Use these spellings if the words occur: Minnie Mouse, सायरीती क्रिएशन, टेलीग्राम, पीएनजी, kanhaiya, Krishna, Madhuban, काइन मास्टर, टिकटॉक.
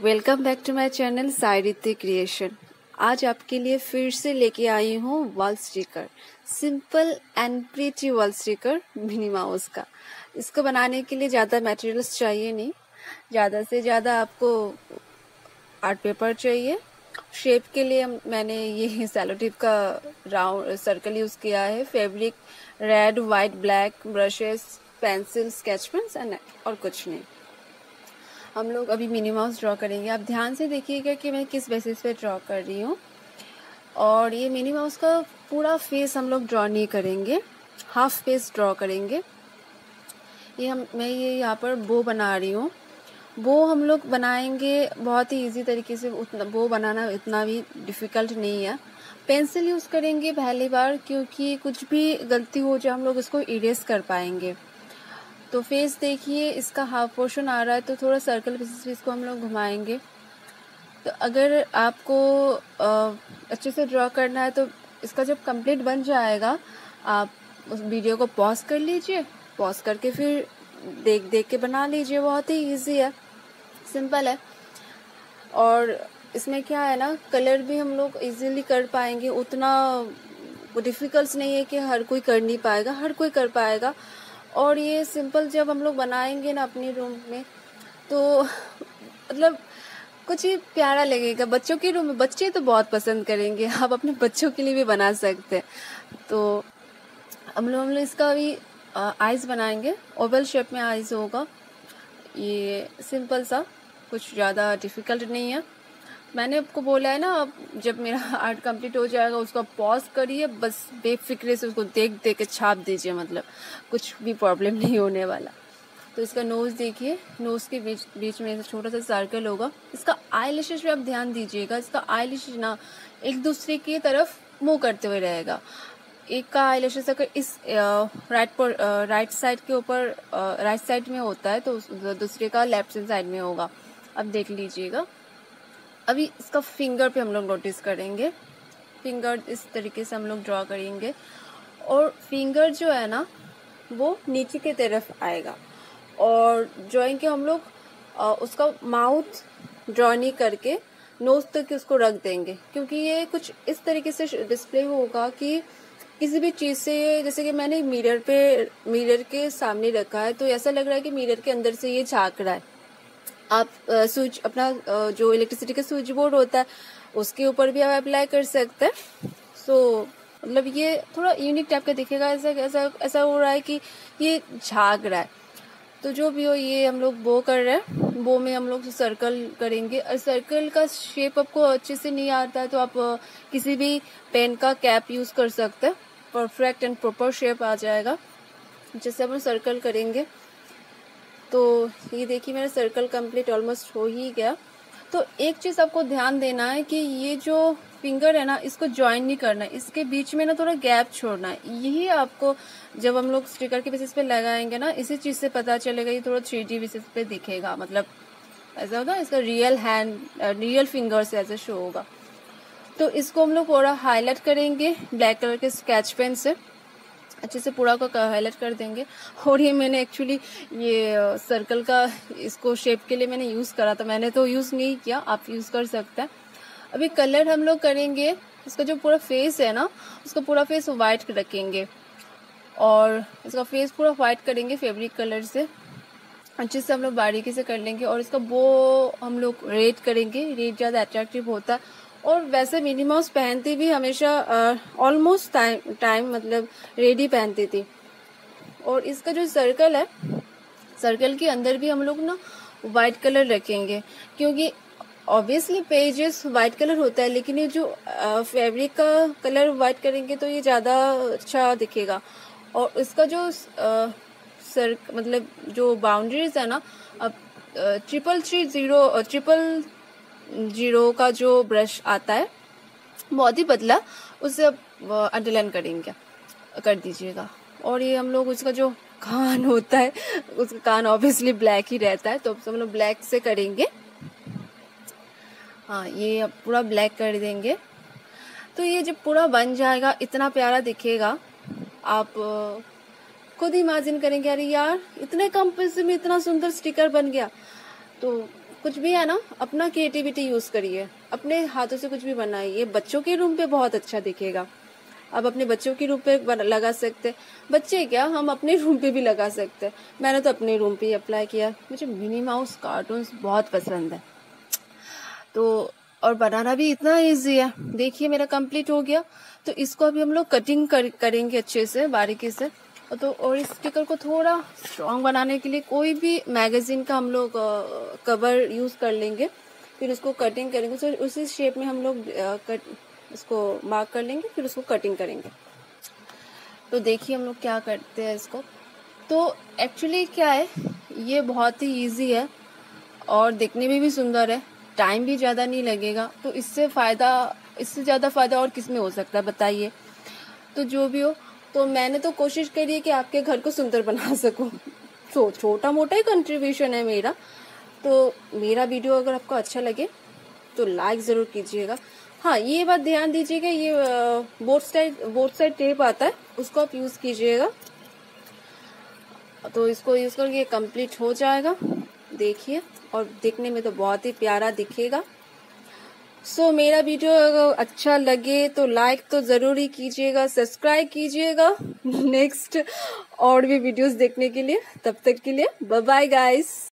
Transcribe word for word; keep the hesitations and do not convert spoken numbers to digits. Welcome back to my channel सायरीती क्रिएशन। आज आपके लिए फिर से लेके आई हूँ wall sticker, simple and pretty wall sticker Minnie Mouse का। इसको बनाने के लिए ज़्यादा मटेरियल्स चाहिए नहीं, ज़्यादा से ज़्यादा आपको आर्ट पेपर चाहिए। शेप के लिए मैंने ये सेलो टेप का राउंड सर्कल यूज़ किया है। Fabric red, white, black, brushes, pencil, sketch pens and और कुछ नहीं। हम लोग अभी मिनी माउस ड्रॉ करेंगे। आप ध्यान से देखिएगा कि मैं किस बेसिस पे ड्रॉ कर रही हूँ। और ये मिनी माउस का पूरा फेस हम लोग ड्रॉ नहीं करेंगे, हाफ फेस ड्रॉ करेंगे। ये हम मैं ये यहाँ पर बो बना रही हूँ। बो हम लोग बनाएंगे बहुत ही इजी तरीके से, उतना बो बनाना इतना भी डिफ़िकल्ट नहीं है। पेंसिल यूज़ करेंगे पहली बार, क्योंकि कुछ भी गलती हो जाए हम लोग उसको इरेज कर पाएंगे। तो फेस देखिए, इसका हाफ पोर्शन आ रहा है, तो थोड़ा सर्कल बेसिस पे इसको हम लोग घुमाएंगे। तो अगर आपको आ, अच्छे से ड्रॉ करना है तो इसका जब कंप्लीट बन जाएगा आप उस वीडियो को पॉज कर लीजिए। पॉज करके फिर देख देख के बना लीजिए। बहुत ही इजी है, सिंपल है। और इसमें क्या है ना, कलर भी हम लोग इजीली कर पाएंगे। उतना डिफ़िकल्ट नहीं है कि हर कोई कर नहीं पाएगा, हर कोई कर पाएगा। और ये सिंपल जब हम लोग बनाएंगे ना अपनी रूम में, तो मतलब कुछ ही प्यारा लगेगा। बच्चों की रूम में बच्चे तो बहुत पसंद करेंगे। आप अपने बच्चों के लिए भी बना सकते हैं। तो हम लोग हम लोग इसका भी आइज़ बनाएंगे। ओवल शेप में आइज़ होगा। ये सिंपल सा, कुछ ज़्यादा डिफ़िकल्ट नहीं है। मैंने आपको बोला है ना, अब जब मेरा आर्ट कंप्लीट हो जाएगा उसको पॉज करिए, बस बेफिक्रे से उसको देख देख के छाप दीजिए। मतलब कुछ भी प्रॉब्लम नहीं होने वाला। तो इसका नोज़ देखिए, नोज़ के बीच बीच में छोटा सा सर्कल होगा। इसका आई लिशेज पर आप ध्यान दीजिएगा। इसका आई लिशेज ना एक दूसरे की तरफ मुँह करते हुए रहेगा। एक का आई लिशेज अगर इस राइट पर राइट साइड के ऊपर राइट साइड में होता है तो दूसरे का लेफ्ट हैंड साइड में होगा। अब देख लीजिएगा। अभी इसका फिंगर पे हम लोग नोटिस करेंगे। फिंगर इस तरीके से हम लोग ड्रॉ करेंगे। और फिंगर जो है ना वो नीचे की तरफ आएगा। और ड्राइंग के हम लोग उसका माउथ ड्रॉ नहीं करके नोज तक उसको रख देंगे, क्योंकि ये कुछ इस तरीके से डिस्प्ले होगा कि किसी भी चीज़ से, जैसे कि मैंने मिरर पे मिरर के सामने रखा है तो ऐसा लग रहा है कि मिरर के अंदर से ये झाँक रहा है। आप स्विच अपना जो इलेक्ट्रिसिटी का स्विच बोर्ड होता है उसके ऊपर भी आप अप्लाई कर सकते हैं। सो मतलब ये थोड़ा यूनिक टाइप का दिखेगा। ऐसा ऐसा ऐसा हो रहा है कि ये झाग रहा है। तो जो भी हो, ये हम लोग बो कर रहे हैं। बो में हम लोग सर्कल करेंगे। और सर्कल का शेप आपको अच्छे से नहीं आता है तो आप किसी भी पेन का कैप यूज़ कर सकते हैं। परफेक्ट एंड प्रॉपर शेप आ जाएगा जैसे हम सर्कल करेंगे। तो ये देखिए, मेरा सर्कल कंप्लीट ऑलमोस्ट हो ही गया। तो एक चीज़ आपको ध्यान देना है कि ये जो फिंगर है ना इसको ज्वाइन नहीं करना है, इसके बीच में ना थोड़ा गैप छोड़ना है। यही आपको जब हम लोग स्टिकर के बेसिस पे लगाएंगे ना, इसी चीज़ से पता चलेगा। ये थोड़ा थ्री डी बेसिस पे दिखेगा। मतलब ऐसा होगा, इसका रियल हैंड रियल फिंगर से ऐसे शो होगा। तो इसको हम लोग पूरा हाईलाइट करेंगे ब्लैक कलर के स्केच पेन से। अच्छे से पूरा को हाईलाइट कर देंगे। और ये मैंने एक्चुअली ये सर्कल का इसको शेप के लिए मैंने यूज़ करा था। मैंने तो यूज़ नहीं किया, आप यूज़ कर सकते हैं। अभी कलर हम लोग करेंगे। इसका जो पूरा फेस है ना, उसका पूरा फेस वाइट रखेंगे। और इसका फेस पूरा वाइट करेंगे फैब्रिक कलर से। अच्छे से हम लोग बारीकी से कर लेंगे। और इसका बो हम लोग रेड करेंगे। रेड ज़्यादा अट्रैक्टिव होता है। और वैसे मिनी माउस पहनती भी हमेशा ऑलमोस्ट टाइम टाइम मतलब रेडी पहनती थी। और इसका जो सर्कल है, सर्कल के अंदर भी हम लोग ना वाइट कलर रखेंगे, क्योंकि ऑब्वियसली पेजेस वाइट कलर होता है, लेकिन ये जो फैब्रिक का कलर वाइट करेंगे तो ये ज़्यादा अच्छा दिखेगा। और इसका जो आ, सर मतलब जो बाउंड्रीज है ना, अब triple three zero triple zero का जो ब्रश आता है बहुत ही पतला, उसे अब अंडरलाइन करेंगे कर दीजिएगा। और ये हम लोग उसका जो कान होता है, उसका कान ऑब्वियसली ब्लैक ही रहता है, तो हम लोग ब्लैक से करेंगे। हाँ, ये अब पूरा ब्लैक कर देंगे। तो ये जब पूरा बन जाएगा इतना प्यारा दिखेगा। आप खुद ही इमेजिन करेंगे, अरे यार इतने कम पैसे में इतना सुंदर स्टिकर बन गया। तो कुछ भी है ना, अपना क्रिएटिविटी यूज करिए, अपने हाथों से कुछ भी बनाइए। बच्चों के रूम पे बहुत अच्छा दिखेगा। अब अपने बच्चों के रूम पे लगा सकते, बच्चे क्या हम अपने रूम पे भी लगा सकते। मैंने तो अपने रूम पे ही अप्लाई किया। मुझे मिनी माउस कार्टून्स बहुत पसंद है, तो और बनाना भी इतना ईजी है। देखिए मेरा कंप्लीट हो गया। तो इसको अभी हम लोग कटिंग कर, करेंगे अच्छे से बारीकी से। तो और इस स्टिकर को थोड़ा स्ट्रांग बनाने के लिए कोई भी मैगजीन का हम लोग कवर यूज कर लेंगे, फिर उसको कटिंग करेंगे। तो उसी शेप में हम लोग कट इसको मार्क कर लेंगे, फिर उसको कटिंग करेंगे। तो देखिए हम लोग क्या करते हैं इसको। तो एक्चुअली क्या है, ये बहुत ही ईजी है और देखने में भी सुंदर है, टाइम भी ज़्यादा नहीं लगेगा। तो इससे फ़ायदा, इससे ज़्यादा फ़ायदा और किस में हो सकता है बताइए। तो जो भी हो, तो मैंने तो कोशिश करी है कि आपके घर को सुंदर बना सकूं। तो छोटा मोटा ही कंट्रीब्यूशन है मेरा। तो मेरा वीडियो अगर आपको अच्छा लगे तो लाइक ज़रूर कीजिएगा। हाँ, ये बात ध्यान दीजिएगा, ये both side both side tape आता है, उसको आप यूज़ कीजिएगा। तो इसको यूज़ करके ये कम्प्लीट हो जाएगा। देखिए, और देखने में तो बहुत ही प्यारा दिखेगा। सो so, मेरा वीडियो अगर अच्छा लगे तो लाइक तो ज़रूर ही कीजिएगा, सब्सक्राइब कीजिएगा नेक्स्ट और भी वीडियोस देखने के लिए। तब तक के लिए बाय बाय गाइस।